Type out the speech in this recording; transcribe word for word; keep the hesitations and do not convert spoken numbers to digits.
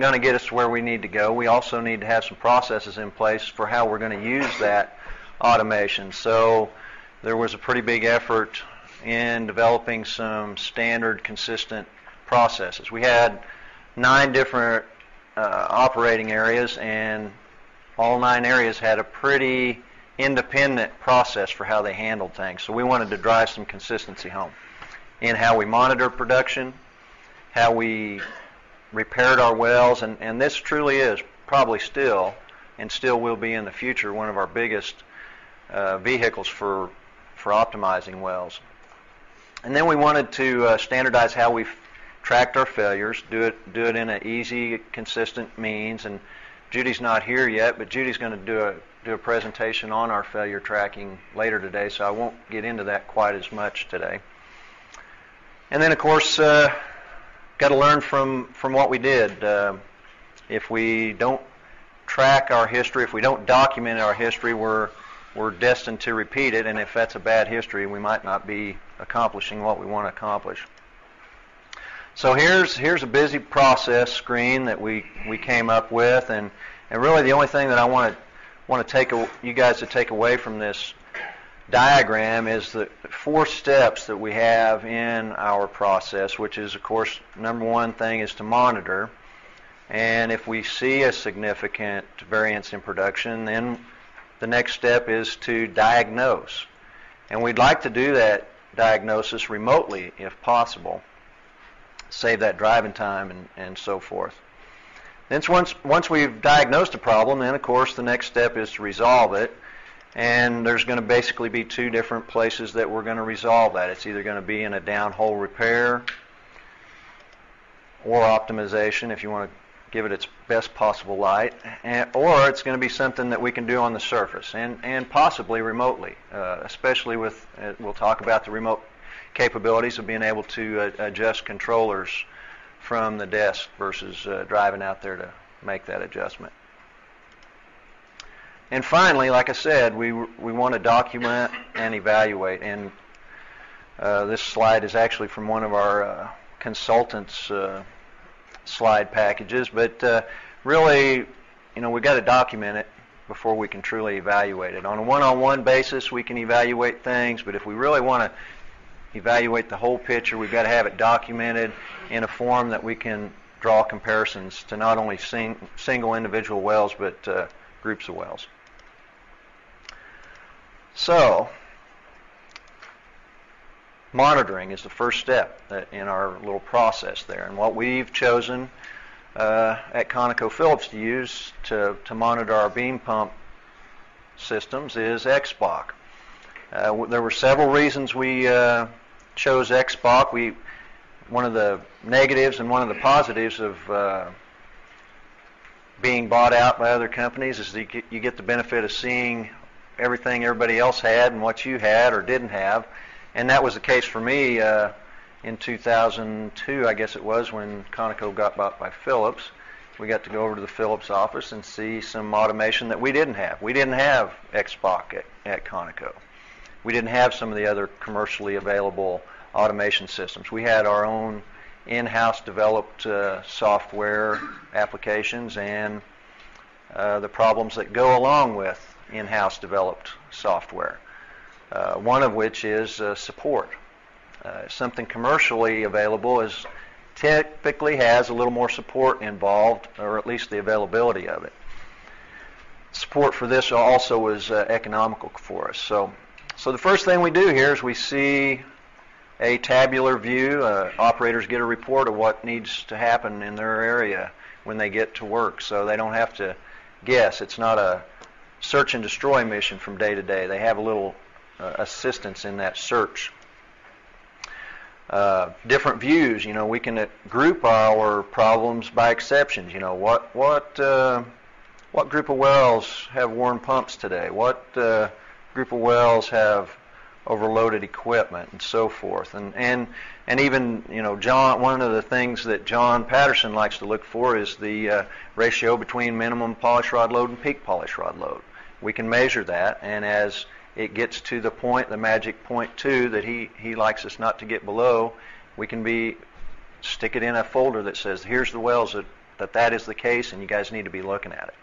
going to get us where we need to go, we also need to have some processes in place for how we're going to use that automation. So there was a pretty big effort in developing some standard, consistent processes. We had nine different uh, operating areas, and all nine areas had a pretty independent process for how they handled things. So we wanted to drive some consistency home in how we monitor production, how we repaired our wells, and, and this truly is probably still, and still will be in the future, one of our biggest uh, vehicles for, for optimizing wells. And then we wanted to uh, standardize how we tracked our failures, do it, do it in an easy, consistent means. And Judy's not here yet, but Judy's going to do a, do a presentation on our failure tracking later today, so I won't get into that quite as much today. And then, of course, uh, got to learn from, from what we did. Uh, if we don't track our history, if we don't document our history, we're, we're destined to repeat it, and if that's a bad history, we might not be accomplishing what we want to accomplish. So here's, here's a busy process screen that we, we came up with, and, and really the only thing that I want to want to take a, you guys to take away from this diagram is the four steps that we have in our process, which is, of course, number one thing is to monitor. And if we see a significant variance in production, then the next step is to diagnose. And we'd like to do that diagnosis remotely if possible, save that driving time and, and so forth. Then once, once we've diagnosed a problem, then of course the next step is to resolve it. And there's going to basically be two different places that we're going to resolve that. It's either going to be in a downhole repair or optimization, if you want to give it its best possible light, and, or it's going to be something that we can do on the surface and, and possibly remotely, uh, especially with, uh, we'll talk about the remote capabilities of being able to uh, adjust controllers from the desk versus uh, driving out there to make that adjustment. And finally, like I said, we, we want to document and evaluate. And uh, this slide is actually from one of our uh, consultants' uh, slide packages. But uh, really, you know, we've got to document it before we can truly evaluate it. On a one-on-one basis, we can evaluate things. But if we really want to evaluate the whole picture, we've got to have it documented in a form that we can draw comparisons to not only sing, single individual wells, but uh, groups of wells. So, monitoring is the first step in our little process there. And what we've chosen uh, at ConocoPhillips to use to, to monitor our beam pump systems is X SPOC. Uh, there were several reasons we uh, chose X SPOC. We, one of the negatives and one of the positives of uh, being bought out by other companies is that you get the benefit of seeing everything everybody else had and what you had or didn't have. And that was the case for me uh, in two thousand two, I guess it was, when Conoco got bought by Phillips. We got to go over to the Phillips office and see some automation that we didn't have. We didn't have X SPOC at, at Conoco. We didn't have some of the other commercially available automation systems. We had our own in-house developed uh, software applications and uh, the problems that go along with in-house developed software, uh, one of which is uh, support. Uh, something commercially available is typically has a little more support involved, or at least the availability of it. Support for this also was uh, economical for us. So, so the first thing we do here is we see a tabular view. Uh, operators get a report of what needs to happen in their area when they get to work, so they don't have to guess. It's not a search and destroy mission from day to day. They have a little uh, assistance in that search. Uh, different views. You know, we can group our problems by exceptions. You know, what what uh, what group of wells have worn pumps today? What uh, group of wells have overloaded equipment and so forth, and and and even, you know, John, one of the things that John Patterson likes to look for is the uh, ratio between minimum polish rod load and peak polish rod load. We can measure that, and as it gets to the point, the magic point two that he he likes us not to get below, we can be stick it in a folder that says here's the wells that that that is the case, and you guys need to be looking at it.